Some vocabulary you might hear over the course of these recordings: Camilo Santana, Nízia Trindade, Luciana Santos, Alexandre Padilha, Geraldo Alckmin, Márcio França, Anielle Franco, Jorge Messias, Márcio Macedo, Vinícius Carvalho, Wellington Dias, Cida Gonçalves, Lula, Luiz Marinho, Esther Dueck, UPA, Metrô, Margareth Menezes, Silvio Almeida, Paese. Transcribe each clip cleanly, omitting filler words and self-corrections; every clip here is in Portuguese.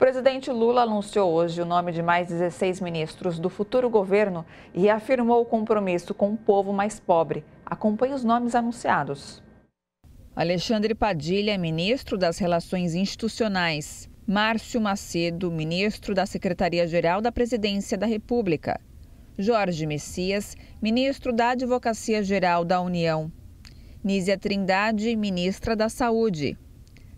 O presidente Lula anunciou hoje o nome de mais 16 ministros do futuro governo e reafirmou o compromisso com o povo mais pobre. Acompanhe os nomes anunciados. Alexandre Padilha, ministro das Relações Institucionais. Márcio Macedo, ministro da Secretaria-Geral da Presidência da República. Jorge Messias, ministro da Advocacia-Geral da União. Nízia Trindade, ministra da Saúde.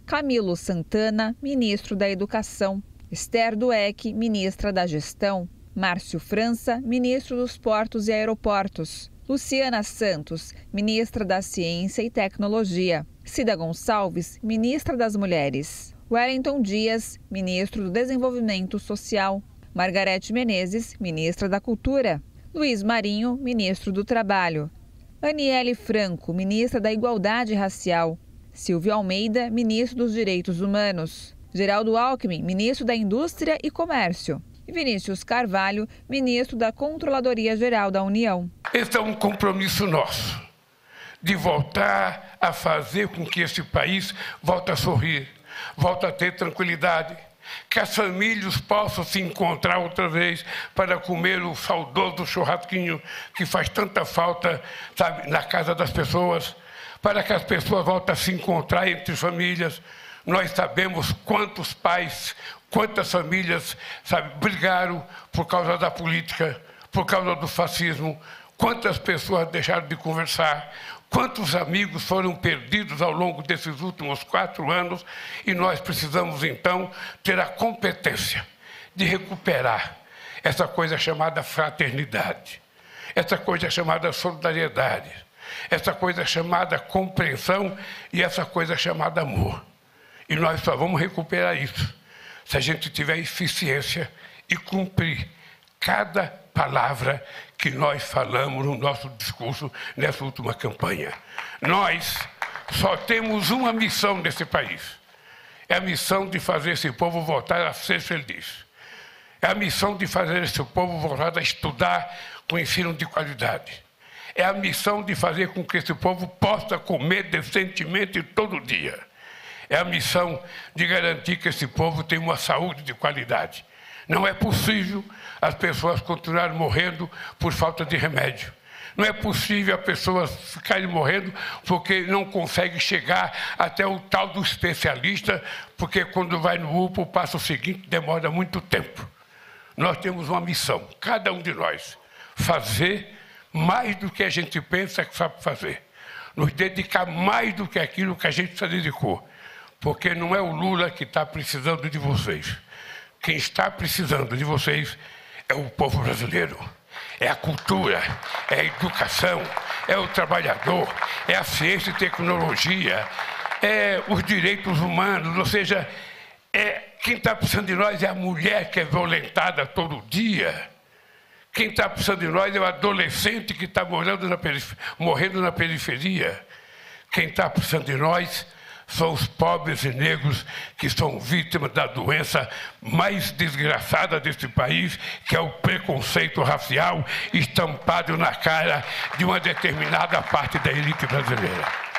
Camilo Santana, ministro da Educação. Esther Dueck, ministra da Gestão. Márcio França, ministro dos Portos e Aeroportos. Luciana Santos, ministra da Ciência e Tecnologia. Cida Gonçalves, ministra das Mulheres. Wellington Dias, ministro do Desenvolvimento Social. Margareth Menezes, ministra da Cultura. Luiz Marinho, ministro do Trabalho. Anielle Franco, ministra da Igualdade Racial. Silvio Almeida, ministro dos Direitos Humanos. Geraldo Alckmin, ministro da Indústria e Comércio. E Vinícius Carvalho, ministro da Controladoria Geral da União. Esse é um compromisso nosso, de voltar a fazer com que esse país volte a sorrir, volte a ter tranquilidade, que as famílias possam se encontrar outra vez para comer o saudoso churrasquinho que faz tanta falta, sabe, na casa das pessoas, para que as pessoas voltem a se encontrar entre famílias. Nós sabemos quantos pais, quantas famílias, sabe, brigaram por causa da política, por causa do fascismo, quantas pessoas deixaram de conversar, quantos amigos foram perdidos ao longo desses últimos 4 anos, e nós precisamos, então, ter a competência de recuperar essa coisa chamada fraternidade, essa coisa chamada solidariedade, essa coisa chamada compreensão e essa coisa chamada amor. E nós só vamos recuperar isso se a gente tiver eficiência e cumprir cada palavra que nós falamos no nosso discurso nessa última campanha. Nós só temos uma missão nesse país. É a missão de fazer esse povo voltar a ser feliz. É a missão de fazer esse povo voltar a estudar com ensino de qualidade. É a missão de fazer com que esse povo possa comer decentemente todo dia. É a missão de garantir que esse povo tenha uma saúde de qualidade. Não é possível as pessoas continuarem morrendo por falta de remédio. Não é possível as pessoas ficarem morrendo porque não conseguem chegar até o tal do especialista, porque quando vai no UPA o passo seguinte demora muito tempo. Nós temos uma missão, cada um de nós, fazer mais do que a gente pensa que sabe fazer, nos dedicar mais do que aquilo que a gente se dedicou, porque não é o Lula que está precisando de vocês. Quem está precisando de vocês é o povo brasileiro, é a cultura, é a educação, é o trabalhador, é a ciência e tecnologia, é os direitos humanos, ou seja, quem está precisando de nós é a mulher que é violentada todo dia. Quem está precisando de nós é o adolescente que está morrendo na periferia. Quem está precisando de nós são os pobres e negros que são vítimas da doença mais desgraçada deste país, que é o preconceito racial estampado na cara de uma determinada parte da elite brasileira.